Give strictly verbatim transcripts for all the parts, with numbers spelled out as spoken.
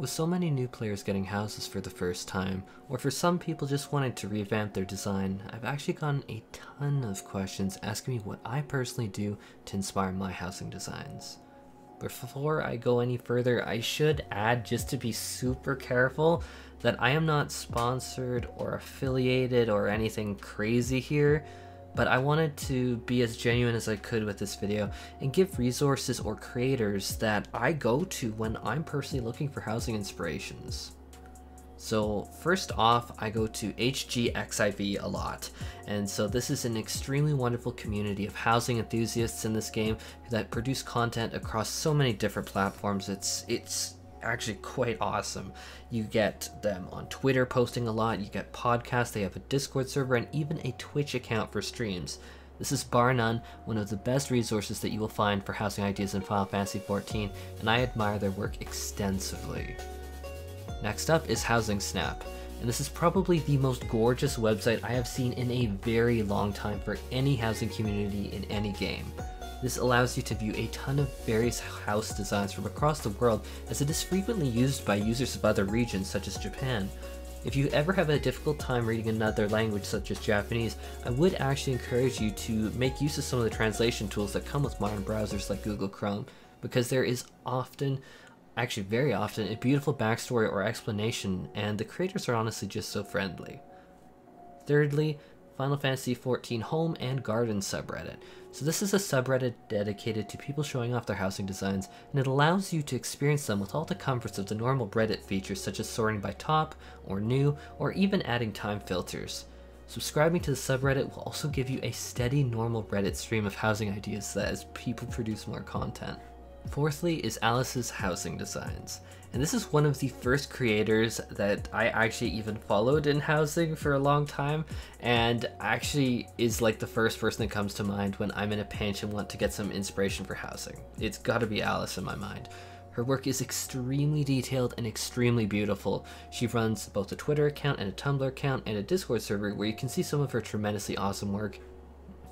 With so many new players getting houses for the first time, or for some people just wanted to revamp their design, I've actually gotten a ton of questions asking me what I personally do to inspire my housing designs. Before I go any further, I should add, just to be super careful, that I am not sponsored or affiliated or anything crazy here, but I wanted to be as genuine as I could with this video and give resources or creators that I go to when I'm personally looking for housing inspirations. So first off, I go to H G X I V a lot. And so this is an extremely wonderful community of housing enthusiasts in this game that produce content across so many different platforms. It's, it's actually quite awesome. You get them on Twitter posting a lot, you get podcasts, they have a Discord server, and even a Twitch account for streams. This is bar none one of the best resources that you will find for housing ideas in Final Fantasy fourteen, and I admire their work extensively. Next up is Housing Snap, and this is probably the most gorgeous website I have seen in a very long time for any housing community in any game. This allows you to view a ton of various house designs from across the world, as it is frequently used by users of other regions such as Japan. If you ever have a difficult time reading another language such as Japanese, I would actually encourage you to make use of some of the translation tools that come with modern browsers like Google Chrome, because there is often, actually very often, a beautiful backstory or explanation, and the creators are honestly just so friendly. Thirdly, Final Fantasy fourteen Home and Garden subreddit. So this is a subreddit dedicated to people showing off their housing designs, and it allows you to experience them with all the comforts of the normal Reddit features such as sorting by top, or new, or even adding time filters. Subscribing to the subreddit will also give you a steady normal Reddit stream of housing ideas as people produce more content. Fourthly is Alice's Housing Designs, and this is one of the first creators that I actually even followed in housing for a long time, and actually is like the first person that comes to mind when I'm in a pinch and want to get some inspiration for housing. It's gotta be Alice in my mind. Her work is extremely detailed and extremely beautiful. She runs both a Twitter account and a Tumblr account and a Discord server where you can see some of her tremendously awesome work.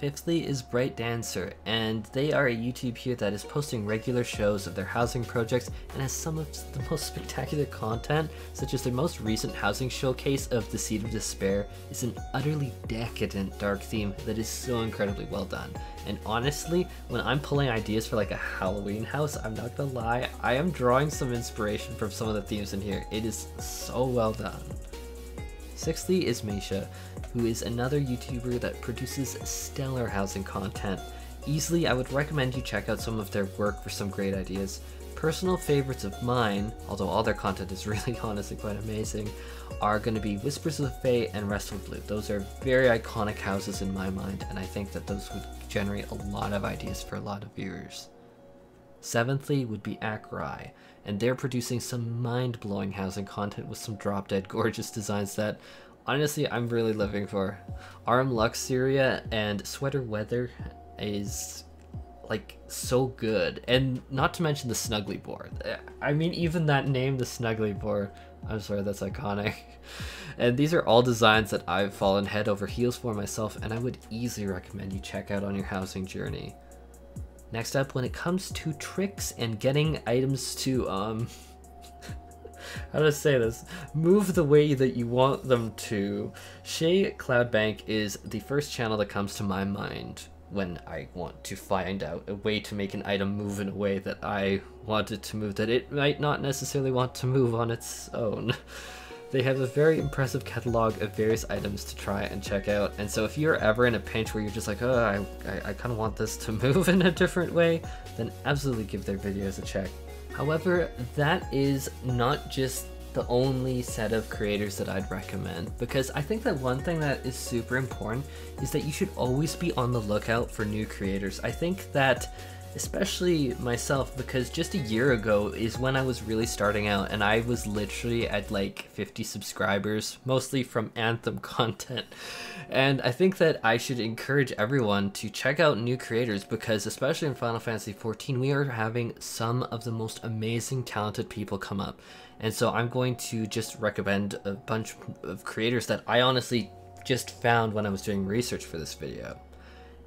Fifthly is Bright Dancer, and they are a YouTube here that is posting regular shows of their housing projects and has some of the most spectacular content, such as their most recent housing showcase of The Seed of Despair is an utterly decadent dark theme that is so incredibly well done. And honestly, when I'm pulling ideas for like a Halloween house, I'm not gonna lie, I am drawing some inspiration from some of the themes in here. It is so well done. Sixthly is Myscha, who is another YouTuber that produces stellar housing content. Easily, I would recommend you check out some of their work for some great ideas. Personal favorites of mine, although all their content is really honestly quite amazing, are going to be Whispers of the Fae and Restful Blue. Those are very iconic houses in my mind, and I think that those would generate a lot of ideas for a lot of viewers. Seventhly would be Ahk Rhai, and they're producing some mind-blowing housing content with some drop-dead gorgeous designs that, honestly, I'm really living for. Arm Lux Syria and Sweater Weather is like so good, and not to mention the Snuggly Board. I mean, even that name, the Snuggly Board, I'm sorry, that's iconic. And these are all designs that I've fallen head over heels for myself, and I would easily recommend you check out on your housing journey. Next up, when it comes to tricks and getting items to, um, how do I say this, move the way that you want them to, Shei Cloudbank is the first channel that comes to my mind when I want to find out a way to make an item move in a way that I want it to move, that it might not necessarily want to move on its own. They have a very impressive catalog of various items to try and check out, and so if you're ever in a pinch where you're just like, oh, I, I, I kind of want this to move in a different way, then absolutely give their videos a check. However, that is not just the only set of creators that I'd recommend, because I think that one thing that is super important is that you should always be on the lookout for new creators. I think that, especially myself, because just a year ago is when I was really starting out, and I was literally at like fifty subscribers, mostly from Anthem content. And I think that I should encourage everyone to check out new creators, because especially in Final Fantasy fourteen, we are having some of the most amazing, talented people come up. And so I'm going to just recommend a bunch of creators that I honestly just found when I was doing research for this video.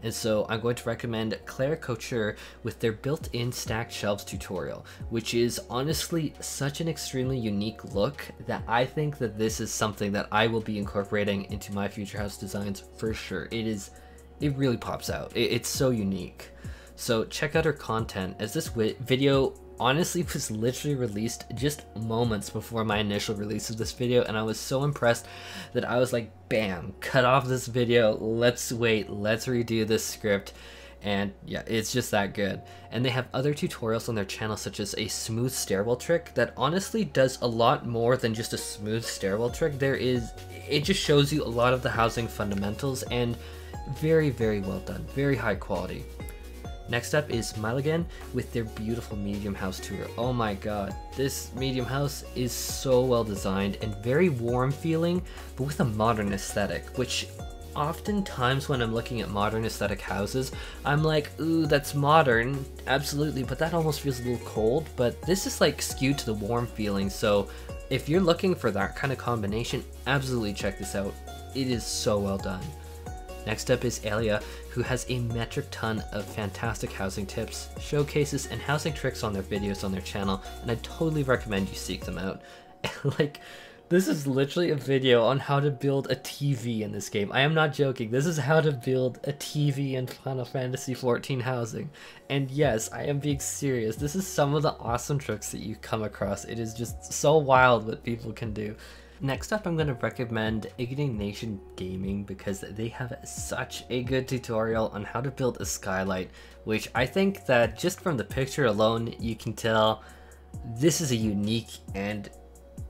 And so I'm going to recommend Claire Couture with their built-in stacked shelves tutorial, which is honestly such an extremely unique look that I think that this is something that I will be incorporating into my future house designs for sure. It is, it really pops out. It, it's so unique. So check out her content, as this video honestly was literally released just moments before my initial release of this video, and I was so impressed that I was like, bam, cut off this video, let's wait, let's redo this script. And yeah, it's just that good. And they have other tutorials on their channel, such as a smooth stairwell trick that honestly does a lot more than just a smooth stairwell trick. There is, it just shows you a lot of the housing fundamentals, and very, very well done, very high quality. Next up is Mylagan with their beautiful medium house tour. Oh my god, this medium house is so well designed and very warm feeling, but with a modern aesthetic, which oftentimes when I'm looking at modern aesthetic houses, I'm like, ooh, that's modern, absolutely, but that almost feels a little cold. But this is like skewed to the warm feeling, so if you're looking for that kind of combination, absolutely check this out. It is so well done. Next up is Eliya, who has a metric ton of fantastic housing tips, showcases, and housing tricks on their videos on their channel, and I totally recommend you seek them out. Like, this is literally a video on how to build a T V in this game. I am not joking, this is how to build a T V in Final Fantasy fourteen housing. And yes, I am being serious, this is some of the awesome tricks that you come across. It is just so wild what people can do. Next up, I'm going to recommend Indignation Gaming because they have such a good tutorial on how to build a skylight, which I think that just from the picture alone, you can tell this is a unique and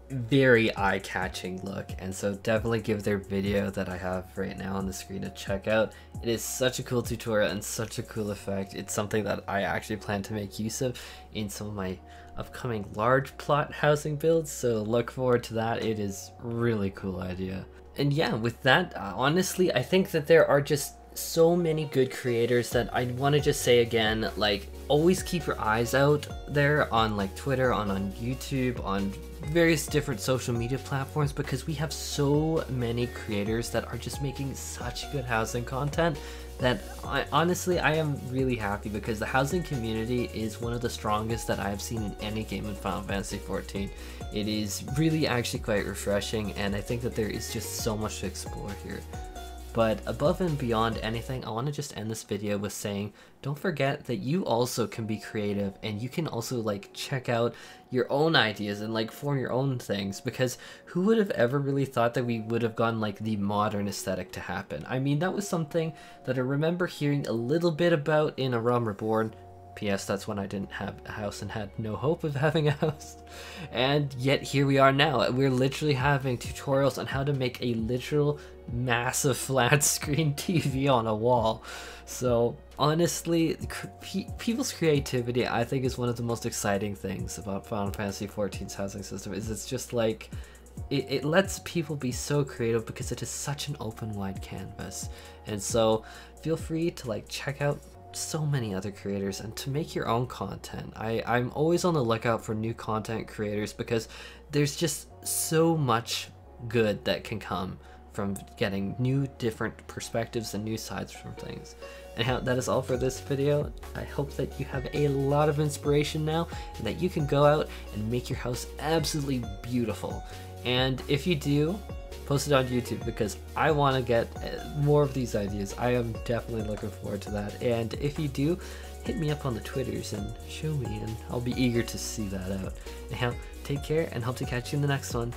very eye-catching look. And so definitely give their video that I have right now on the screen a check out. It is such a cool tutorial and such a cool effect. It's something that I actually plan to make use of in some of my upcoming large plot housing builds, so look forward to that. It is really cool idea. And yeah, with that, uh, honestly, I think that there are just so many good creators that I want to just say again, like, always keep your eyes out there on like Twitter, on on YouTube, on various different social media platforms, because we have so many creators that are just making such good housing content that I, honestly, I am really happy because the housing community is one of the strongest that I have seen in any game in Final Fantasy fourteen. It is really actually quite refreshing, and I think that there is just so much to explore here. But above and beyond anything, I want to just end this video with saying, don't forget that you also can be creative, and you can also like check out your own ideas and like form your own things, because who would have ever really thought that we would have gone like the modern aesthetic to happen? I mean, that was something that I remember hearing a little bit about in A Realm Reborn. P S That's when I didn't have a house and had no hope of having a house. And yet here we are now. We're literally having tutorials on how to make a literal massive flat screen T V on a wall. So honestly, pe people's creativity, I think, is one of the most exciting things about Final Fantasy fourteen's housing system. Is it's just like, it, it lets people be so creative because it is such an open, wide canvas. And so feel free to like check out so many other creators and to make your own content. I, I'm always on the lookout for new content creators because there's just so much good that can come from getting new different perspectives and new sides from things. And that is all for this video. I hope that you have a lot of inspiration now and that you can go out and make your house absolutely beautiful. And if you do, post it on YouTube because I want to get more of these ideas. I am definitely looking forward to that. And if you do, hit me up on the Twitters and show me, and I'll be eager to see that out. Anyhow, take care and hope to catch you in the next one.